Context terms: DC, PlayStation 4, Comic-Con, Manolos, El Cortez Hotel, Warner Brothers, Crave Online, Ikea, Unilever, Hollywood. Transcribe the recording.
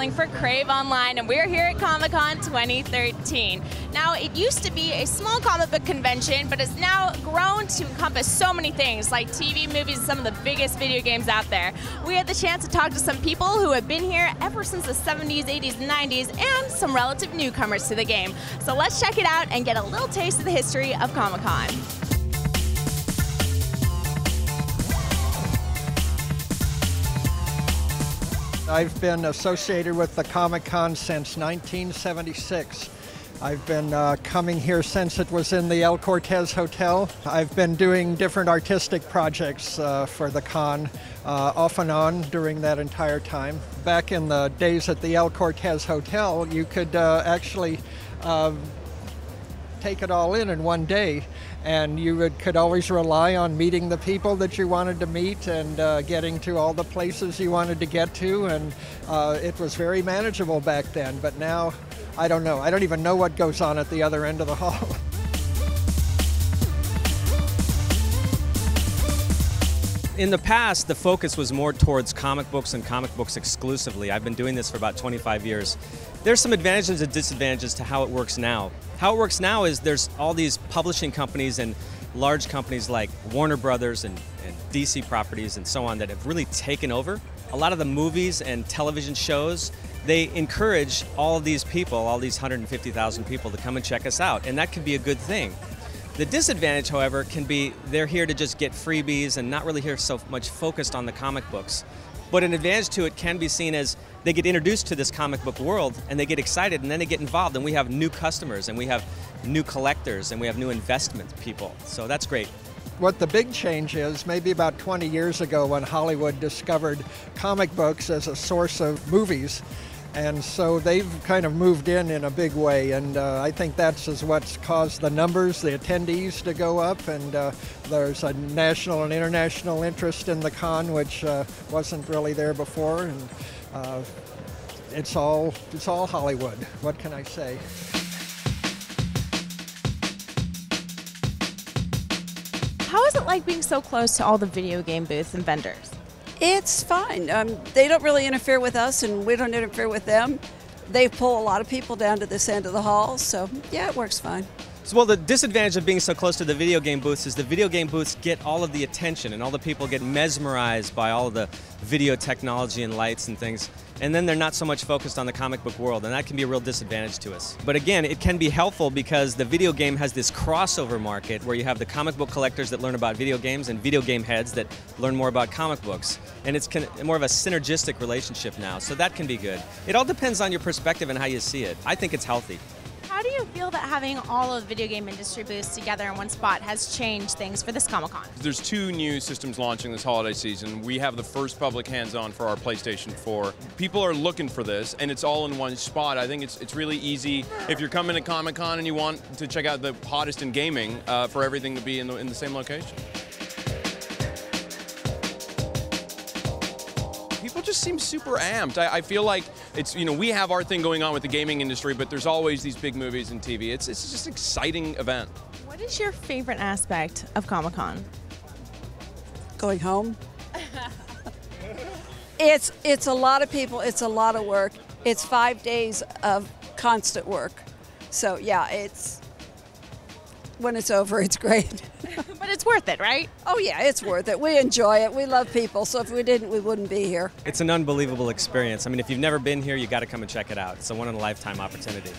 detailing for Crave Online, and we're here at Comic-Con 2013. Now, it used to be a small comic book convention, but it's now grown to encompass so many things, like TV, movies, and some of the biggest video games out there. We had the chance to talk to some people who have been here ever since the 70s, 80s, and 90s, and some relative newcomers to the game. So let's check it out and get a little taste of the history of Comic-Con. I've been associated with the Comic-Con since 1976. I've been coming here since it was in the El Cortez Hotel. I've been doing different artistic projects for the con off and on during that entire time. Back in the days at the El Cortez Hotel, you could actually take it all in one day, and you could always rely on meeting the people that you wanted to meet and getting to all the places you wanted to get to, and it was very manageable back then. But now, I don't know. I don't even know what goes on at the other end of the hall. In the past, the focus was more towards comic books and comic books exclusively. I've been doing this for about 25 years. There's some advantages and disadvantages to how it works now. How it works now is there's all these publishing companies and large companies like Warner Brothers and DC properties and so on that have really taken over. A lot of the movies and television shows, they encourage all of these people, all these 150,000 people to come and check us out, and that could be a good thing. The disadvantage, however, can be they're here to just get freebies and not really here so much focused on the comic books. But an advantage to it can be seen as they get introduced to this comic book world and they get excited and then they get involved, and we have new customers and we have new collectors and we have new investment people. So that's great. What the big change is, maybe about 20 years ago when Hollywood discovered comic books as a source of movies. And so they've kind of moved in a big way, and I think that's what's caused the numbers, the attendees to go up, and there's a national and international interest in the con, which wasn't really there before, and it's all Hollywood. What can I say? How is it like being so close to all the video game booths and vendors? It's fine. They don't really interfere with us, and we don't interfere with them. They pull a lot of people down to this end of the hall, so yeah, it works fine. So, well, the disadvantage of being so close to the video game booths is the video game booths get all of the attention, and all the people get mesmerized by all of the video technology and lights and things, and then they're not so much focused on the comic book world, and that can be a real disadvantage to us. But again, it can be helpful because the video game has this crossover market where you have the comic book collectors that learn about video games and video game heads that learn more about comic books, and it's more of a synergistic relationship now, so that can be good. It all depends on your perspective and how you see it. I think it's healthy. How do you feel that having all of the video game industry booths together in one spot has changed things for this Comic-Con? There's two new systems launching this holiday season. We have the first public hands-on for our PlayStation 4. People are looking for this, and it's all in one spot. I think it's really easy. If you're coming to Comic-Con and you want to check out the hottest in gaming, for everything to be in the same location. People just seem super amped. I feel like it's, you know, we have our thing going on with the gaming industry, but there's always these big movies and TV. It's just an exciting event. What is your favorite aspect of Comic-Con? Going home. It's a lot of people. It's a lot of work. It's 5 days of constant work. So yeah, when it's over, it's great. But it's worth it, right? Oh yeah, it's worth it. We enjoy it. We love people, so if we didn't, we wouldn't be here. It's an unbelievable experience. I mean, if you've never been here, you got to come and check it out. It's a one-in-a-lifetime opportunity.